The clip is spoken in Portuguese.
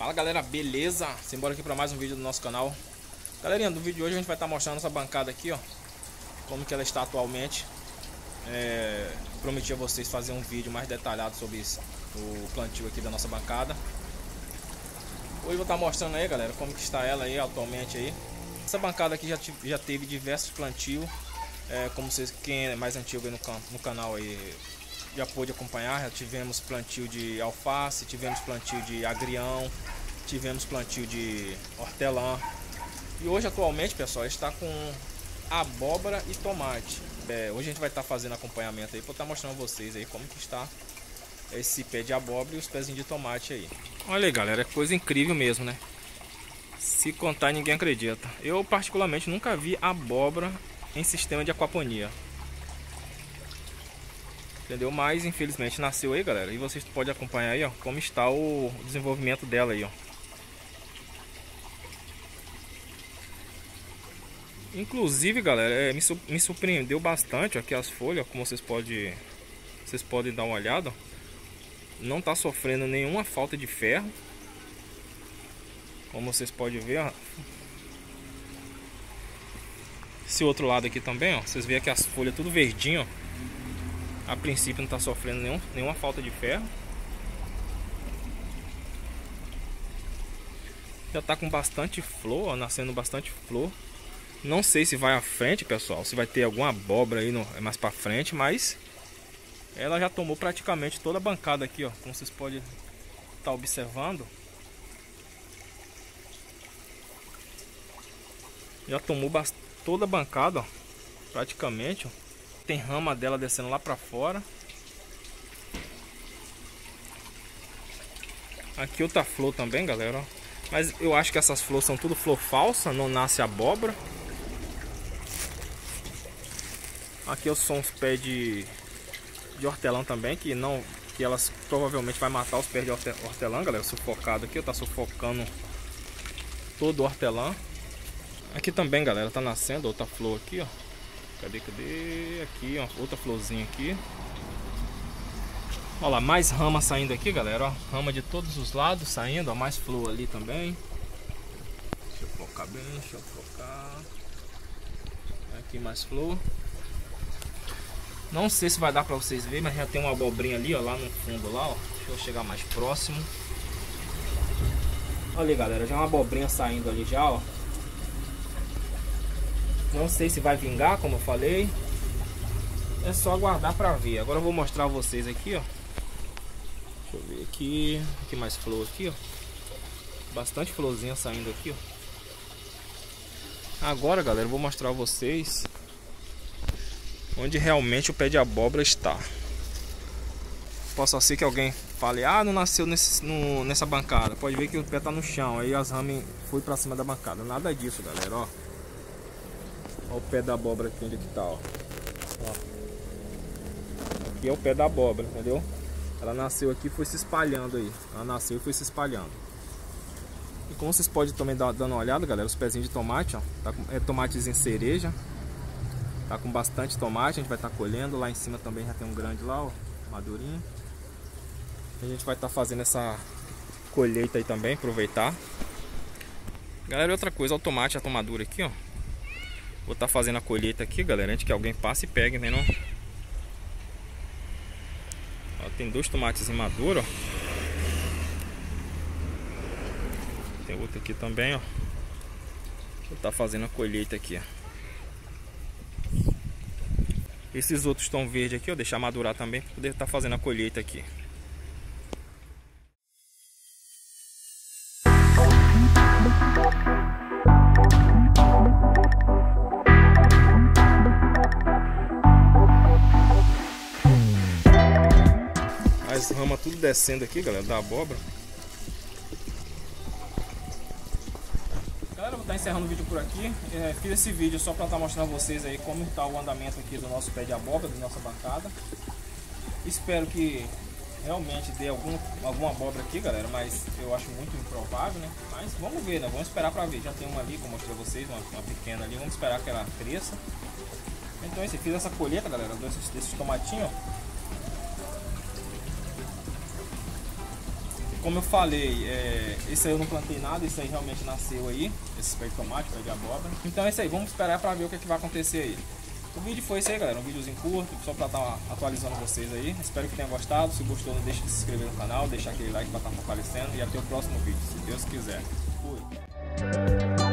Fala galera, beleza? Simbora aqui para mais um vídeo do nosso canal. Galerinha, no vídeo de hoje a gente vai estar mostrando essa bancada aqui, ó, como que ela está atualmente. Prometi a vocês fazer um vídeo mais detalhado sobre isso, o plantio aqui da nossa bancada. Hoje eu vou estar mostrando aí, galera, como que está ela aí atualmente aí. Essa bancada aqui já teve diversos plantios, como vocês, quem é mais antigo aí no canal aí já pôde acompanhar. Já tivemos plantio de alface, tivemos plantio de agrião, tivemos plantio de hortelã. E hoje atualmente, pessoal, está com abóbora e tomate. Hoje a gente vai estar fazendo acompanhamento aí para estar mostrando a vocês aí como que está esse pé de abóbora e os pezinhos de tomate aí. Olha aí, galera, é coisa incrível mesmo, né? Se contar, ninguém acredita. Eu particularmente nunca vi abóbora em sistema de aquaponia, entendeu? Mas infelizmente nasceu aí, galera, e vocês podem acompanhar aí, ó, como está o desenvolvimento dela aí, ó. Inclusive, galera, me surpreendeu bastante aqui as folhas, ó, como vocês podem dar uma olhada, ó. Não tá sofrendo nenhuma falta de ferro, como vocês podem ver, ó. Esse outro lado aqui também, ó, vocês veem que as folhas tudo verdinho, ó. A princípio não está sofrendo nenhuma falta de ferro. Já está com bastante flor, ó, nascendo bastante flor. Não sei se vai à frente, pessoal, se vai ter alguma abóbora aí mais para frente, mas ela já tomou praticamente toda a bancada aqui, ó, como vocês podem estar observando. Já tomou toda a bancada, ó, praticamente, ó. Tem rama dela descendo lá pra fora. Aqui outra flor também, galera, ó. Mas eu acho que essas flores são tudo flor falsa, não nasce abóbora. Aqui são os pés de hortelã também, que elas provavelmente vai matar os pés de hortelã, galera. Sufocado aqui, tá sufocando todo o hortelã. Aqui também, galera, tá nascendo outra flor aqui, ó. Cadê? Aqui, ó, outra florzinha aqui. Olha lá, mais rama saindo aqui, galera, ó. Rama de todos os lados saindo, ó. Mais flor ali também. Deixa eu focar bem, deixa eu focar. Aqui mais flor. Não sei se vai dar pra vocês verem, mas já tem uma abobrinha ali, ó, lá no fundo lá, ó. Deixa eu chegar mais próximo. Olha ali, galera, já uma abobrinha saindo ali já, ó. Não sei se vai vingar, como eu falei. É só aguardar pra ver. Agora eu vou mostrar a vocês aqui, ó. Deixa eu ver aqui. Aqui mais flor aqui, ó. Bastante florzinha saindo aqui, ó. Agora, galera, eu vou mostrar a vocês onde realmente o pé de abóbora está. Posso ser que alguém fale: ah, não nasceu nessa bancada. Pode ver que o pé tá no chão. Aí as ramas foi pra cima da bancada. Nada disso, galera, ó. Olha o pé da abóbora aqui, onde que tá, ó. Aqui é o pé da abóbora, entendeu? Ela nasceu aqui e foi se espalhando aí. Ela nasceu e foi se espalhando. E como vocês podem também dando uma olhada, galera, os pezinhos de tomate, ó. Tá com, tomatezinho cereja. Tá com bastante tomate, a gente vai estar colhendo. Lá em cima também já tem um grande lá, ó, madurinho. A gente vai estar fazendo essa colheita aí também, aproveitar. Galera, outra coisa, ó, o tomate já tá maduro aqui, ó. Vou estar fazendo a colheita aqui, galera, antes que alguém passe e pegue, né? Não? Ó, tem dois tomates maduros, ó. Tem outro aqui também, ó. Vou estar fazendo a colheita aqui, ó. Esses outros estão verdes aqui, ó. Deixar madurar também para poder estar fazendo a colheita aqui. As ramas tudo descendo aqui, galera, da abóbora. Galera, eu vou estar encerrando o vídeo por aqui. Fiz esse vídeo só para estar mostrando a vocês aí como está o andamento aqui do nosso pé de abóbora, da nossa bancada. Espero que realmente dê alguma abóbora aqui, galera, mas eu acho muito improvável, né? Mas vamos ver, né? Vamos esperar para ver. Já tem uma ali que eu mostrei a vocês, uma pequena ali. Vamos esperar que ela cresça. Então, se fiz essa colheita, galera, desses tomatinhos, ó. como eu falei, esse aí eu não plantei nada, esse aí realmente nasceu aí, esse pé de tomate, pé de abóbora. Então é isso aí, vamos esperar para ver o que, é que vai acontecer aí. O vídeo foi isso aí, galera, um videozinho curto, só para estar atualizando vocês aí. Espero que tenha gostado, se gostou não deixe de se inscrever no canal, deixar aquele like para estar fortalecendo e até o próximo vídeo, se Deus quiser. Fui!